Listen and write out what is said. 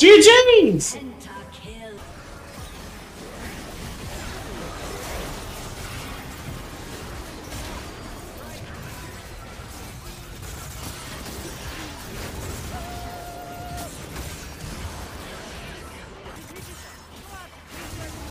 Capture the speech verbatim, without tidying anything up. G G's!